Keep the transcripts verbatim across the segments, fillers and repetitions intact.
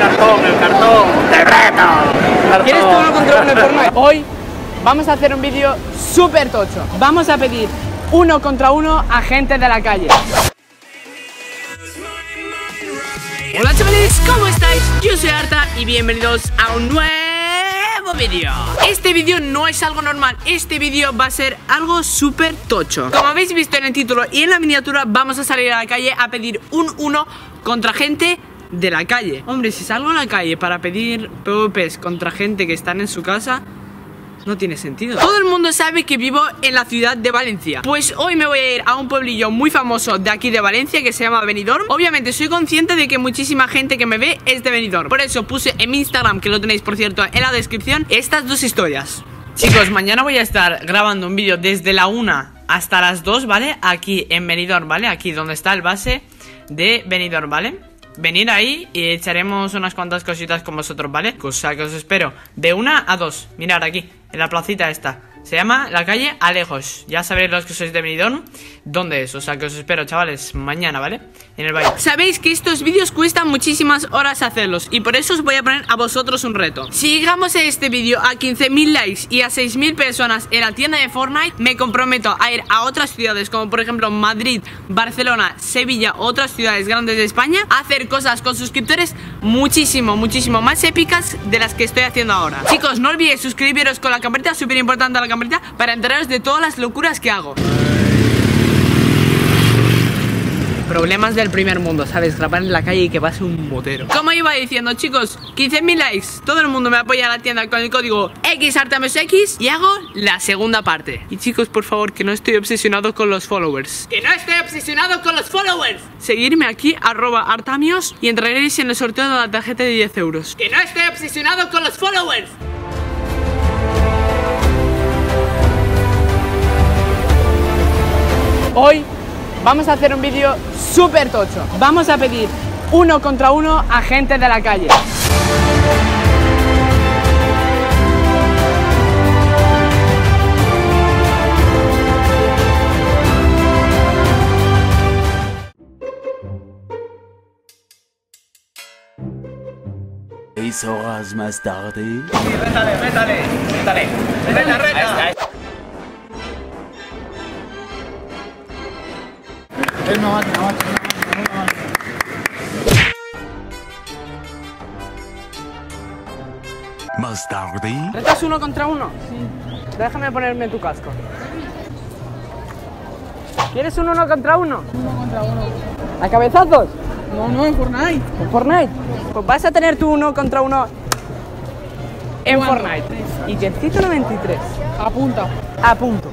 El cartón, el cartón. ¡Te reto! ¿Quieres tú no controlarme por Fortnite? Hoy vamos a hacer un vídeo súper tocho. Vamos a pedir uno contra uno a gente de la calle. Hola chavales, ¿cómo estáis? Yo soy Arta y bienvenidos a un nuevo vídeo. Este vídeo no es algo normal, este vídeo va a ser algo súper tocho. Como habéis visto en el título y en la miniatura, vamos a salir a la calle a pedir un uno contra gente de la calle. Hombre, si salgo a la calle para pedir P V Pes contra gente que están en su casa, no tiene sentido. Todo el mundo sabe que vivo en la ciudad de Valencia. Pues hoy me voy a ir a un pueblillo muy famoso de aquí de Valencia que se llama Benidorm. Obviamente soy consciente de que muchísima gente que me ve es de Benidorm. Por eso puse en mi Instagram, que lo tenéis por cierto en la descripción, estas dos historias. Chicos, mañana voy a estar grabando un vídeo desde la una hasta las dos, ¿vale? Aquí en Benidorm, ¿vale? Aquí donde está el base de Benidorm, ¿vale? Venid ahí y echaremos unas cuantas cositas con vosotros, ¿vale? Cosa que os espero de una a dos, mirad aquí, en la placita esta. Se llama la calle Alejos. Ya sabréis los que sois de Benidorm dónde es, o sea que os espero, chavales, mañana, ¿vale? En el baile. Sabéis que estos vídeos cuestan muchísimas horas hacerlos y por eso os voy a poner a vosotros un reto. Si llegamos a este vídeo a quince mil likes y a seis mil personas en la tienda de Fortnite, me comprometo a ir a otras ciudades como por ejemplo Madrid, Barcelona, Sevilla, otras ciudades grandes de España, a hacer cosas con suscriptores muchísimo, muchísimo más épicas de las que estoy haciendo ahora. Chicos, no olvidéis suscribiros con la campanita, súper importante la campanita, para enteraros de todas las locuras que hago. Problemas del primer mundo, ¿sabes? Grabar en la calle y que pase un motero. Como iba diciendo, chicos, quince mil likes. Todo el mundo me apoya en la tienda con el código xartamiosx y hago la segunda parte. Y chicos, por favor, que no estoy obsesionado con los followers. ¡Que no estoy obsesionado con los followers! Seguidme aquí, arroba artamios, y entraréis en el sorteo de la tarjeta de diez euros. ¡Que no estoy obsesionado con los followers! Hoy vamos a hacer un vídeo súper tocho. Vamos a pedir uno contra uno a gente de la calle. Seis horas más tarde. Sí, métale, métale, métale, métale, reta. Él me mata, me mata, me mata, me mata. Más tarde. ¿Retas uno contra uno? Sí. Déjame ponerme tu casco. ¿Quieres un uno contra uno? Uno contra uno. ¿A cabezazos? No, no, en Fortnite. ¿En Fortnite? Pues vas a tener tu uno contra uno en ¿cuándo? Fortnite. Y Yercito noventa y tres. Apunta. A punto.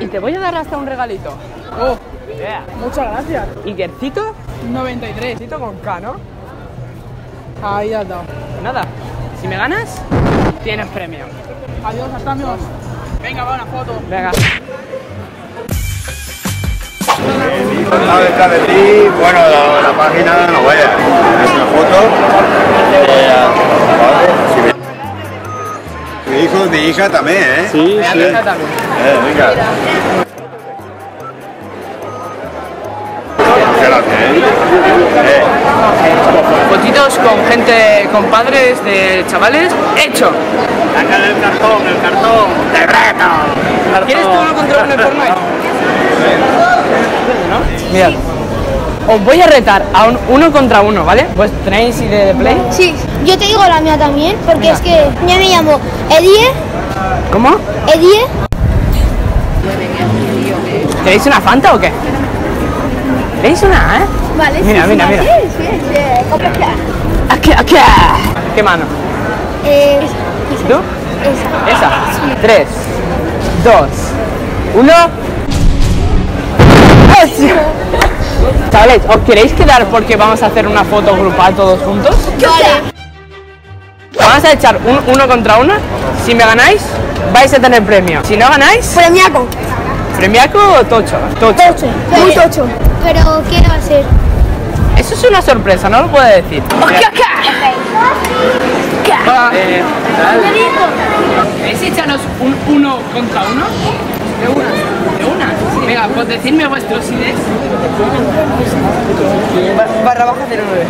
Y te voy a dar hasta un regalito. Oh. Yeah. Muchas gracias. ¿Y Gercito? noventa y tres. Gercito con K, ¿no? Ahí ya está. Nada, si me ganas, tienes premio. Adiós, hasta amigos. Venga, va una foto. Venga. Sabes de ti, bueno, la, la página no vaya. Es una foto. Eh, si me... Mi hijo, mi hija también, ¿eh? Sí, sí. Mi hija también. Eh, venga. Fotitos con gente, con padres de chavales. ¡Hecho! Acá el cartón, el cartón. ¡Te reto! ¿Quieres tú no contra uno en Fortnite? ¿No? Mirad, os voy a retar a un uno contra uno, ¿vale? ¿Pues tenéis idea de play? Sí. Yo te digo la mía también, porque mira, es que yo me llamo Edie. ¿Cómo? Edie. ¿Tenéis una Fanta o qué? ¿Tenéis una, eh? Vale, mira, sí, mira, mira. Sí, sí, sí. Aquí, aquí. ¿Qué mano? Eh, esa. ¿Tú? Esa. Esa. Sí. Tres, dos, uno. Chavales, ¿os queréis quedar porque vamos a hacer una foto grupal todos juntos? Vale. Vamos a echar un uno contra una. Si me ganáis, vais a tener premio. Si no ganáis, premiaco. ¿Premiaco o tocho? Tocho. Tocho. Muy tocho. Pero ¿qué va a ser? Eso es una sorpresa, no lo puedo decir. ¿Queréis echarnos un uno contra uno? De una. De una. Venga, pues decidme vuestros I Ds. Barra baja cero nueve.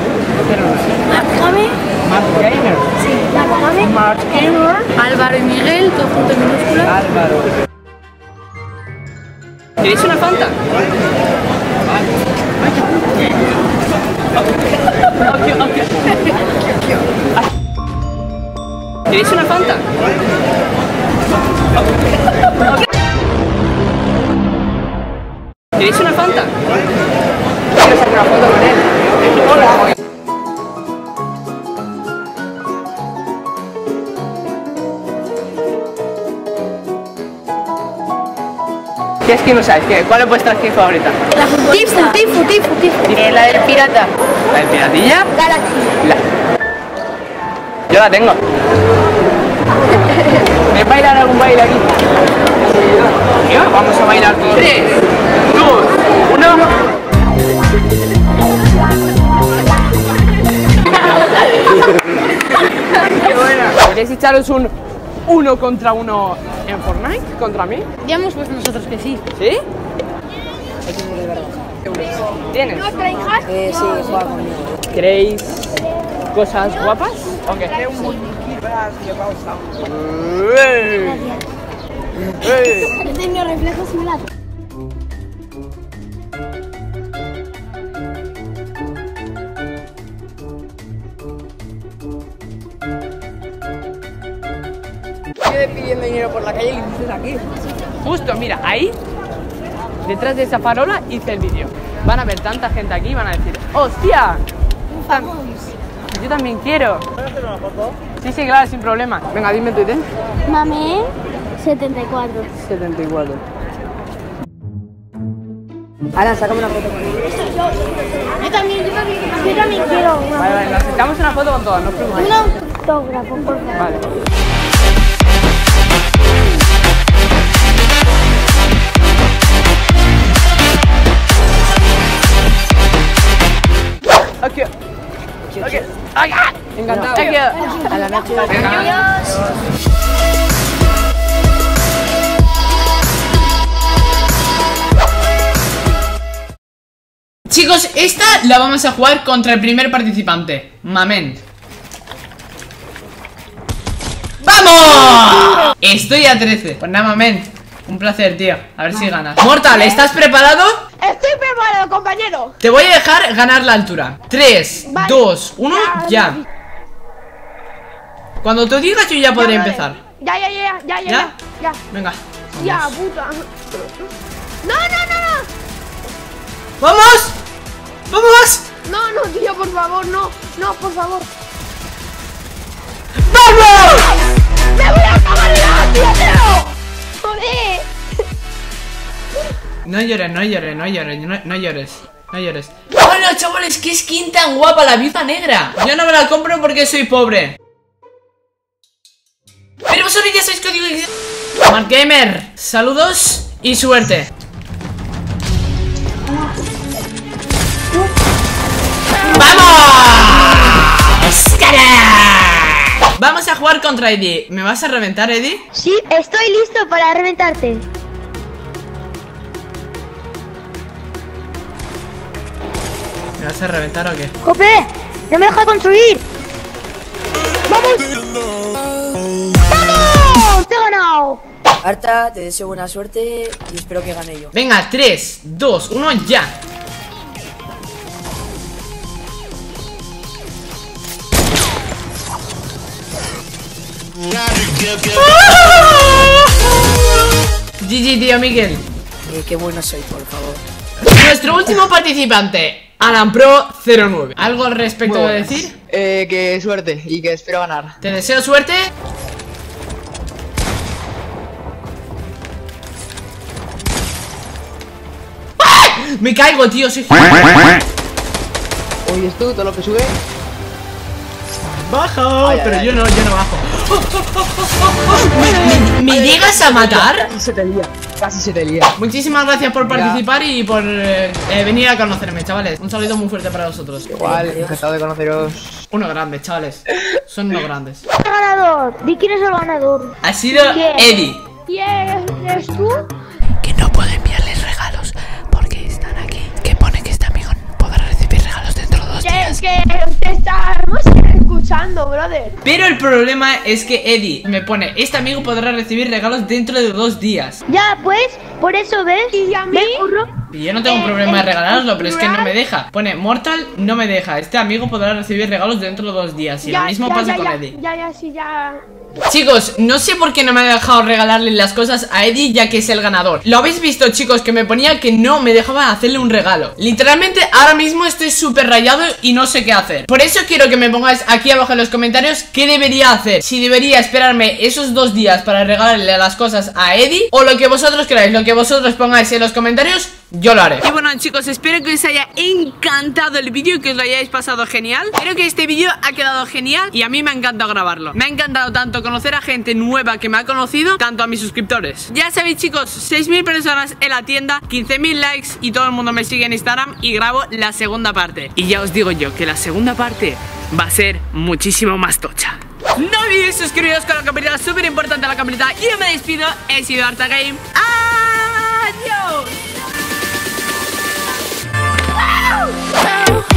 Smart Gamer. Sí, ArtaGame. Smart Gamer. Álvaro y Miguel, todo junto en minúsculas. Álvaro. ¿Queréis una Fanta? ¿Queréis una Fanta? ¿Queréis una Fanta? ¿Quieres hacer una foto con él? ¡Hola! ¿Qué skin usáis? ¿Cuál es vuestra skin favorita? La Tifu, Tifu, Tifu, Tifu. Eh, la del pirata. ¿La del piratilla? Galaxy. La... Yo la tengo. ¿Me bailan algún baile aquí? ¿Yo? Vamos a bailar aquí. tres, dos, uno. ¡Qué buena! ¿Queréis echaros un uno contra uno en Fortnite? ¿Contra mí? Digamos pues nosotros que sí. ¿Sí? ¿Tienes? Eh, sí, juega conmigo. ¿Queréis cosas guapas? Okay. Yo tengo reflejos malados. Estoy pidiendo dinero por la calle y dices aquí. Justo, mira, ahí, detrás de esa farola, hice el vídeo. Van a ver tanta gente aquí y van a decir, ¡hostia! Yo también quiero. ¿Puedes hacer una foto? Sí, sí, claro, sin problema. Venga, dime tu idea. Mame setenta y cuatro. setenta y cuatro. Ahora, sácame una foto conmigo. Yo también, yo también, yo también quiero. Vale, vale, nos sacamos una foto con todas, no os preocupéis. Un autógrafo, por favor. Vale. Okay. Okay. ¡Ay, ah! Encantado. Thank you. A la noche. Adiós. Chicos, esta la vamos a jugar contra el primer participante, Mamen. ¡Vamos! Estoy a trece. Pues nada, Mamen, un placer, tío. A ver no. si ganas. Mortal, ¿estás preparado? Estoy preparado, compañero. Te voy a dejar ganar la altura. tres, dos, uno, ya. Cuando tú digas yo ya podré ya, empezar. Ya, ya, ya, ya, ya, ya. ya. Venga. Vamos. Ya, puta. No, no, no, no. ¡Vamos! ¡Vamos! No, no, tío, por favor, no. No, por favor. ¡Vamos! ¡Me voy a acabar la hostia, tío! ¡Joder! No llores, no llores, no llores, no, no llores, no llores. Hola, oh, no, chavales, qué skin tan guapa, la viva negra. Yo no me la compro porque soy pobre. Pero vosotros ya sabéis que digo. Smart Gamer, saludos y suerte. ¡Vamos! ¡Cara! Vamos a jugar contra Eddie. ¿Me vas a reventar, Eddie? Sí, estoy listo para reventarte. ¿Me vas a reventar o qué? ¡Jope! ¡No me deja construir! ¡Vamos! ¡Vamos! ¡Te he ganado! Arta, te deseo buena suerte y espero que gane yo. Venga, tres, dos, uno, ya. G G, tío Miguel. Eh, qué bueno soy, por favor. Nuestro último participante, Alan Pro cero nueve. ¿Algo al respecto de decir? Eh, que suerte y que espero ganar. Te deseo suerte. ¡Ah! Me caigo, tío, soy... Oye, esto, todo lo que sube. Bajo, ay, pero ay, yo ay. no, yo no bajo. Oh, oh, oh, oh, oh. ¿Me, me, ¿Me llegas a matar? Casi se te lía, casi se te lía. Muchísimas gracias por participar ya. y por eh, eh, venir a conocerme, chavales. Un saludo muy fuerte para vosotros. Igual, encantado de conoceros. Unos grandes, chavales. Son unos grandes. El ganador, di quién es el ganador. Ha sido ¿Quién? Eddie. ¿Quién eres tú? Que no puedo enviarles regalos porque están aquí. Que pone que este amigo podrá recibir regalos dentro de dos días. Que usted está hermosa escuchando. ganando, brother. Pero el problema es que Eddie me pone: este amigo podrá recibir regalos dentro de dos días. Ya, pues, por eso ves. Y a mí Y yo no tengo eh, problema de regalarlo, pero es que no me deja. Pone Mortal, no me deja. Este amigo podrá recibir regalos dentro de dos días. Y ya, lo mismo ya, pasa ya, con ya, Eddie. Ya, ya, sí, ya. Chicos, no sé por qué no me ha dejado regalarle las cosas a Eddie, ya que es el ganador. Lo habéis visto, chicos, que me ponía que no me dejaba hacerle un regalo. Literalmente, ahora mismo estoy súper rayado y no sé qué hacer. Por eso quiero que me pongáis aquí abajo en los comentarios qué debería hacer. Si debería esperarme esos dos días para regalarle las cosas a Eddie, o lo que vosotros queráis, lo que vosotros pongáis en los comentarios, yo lo haré. Y bueno, chicos, espero que os haya encantado el vídeo y que os lo hayáis pasado genial. Creo que este vídeo ha quedado genial y a mí me ha encantado grabarlo. Me ha encantado tanto conocer a gente nueva que me ha conocido, tanto a mis suscriptores. Ya sabéis, chicos, seis mil personas en la tienda, quince mil likes y todo el mundo me sigue en Instagram y grabo la segunda parte. Y ya os digo yo que la segunda parte va a ser muchísimo más tocha. No olvidéis suscribiros con la campanita, súper importante la campanita. Y yo me despido, he sido ArtaGame. ¡Adiós! Oh!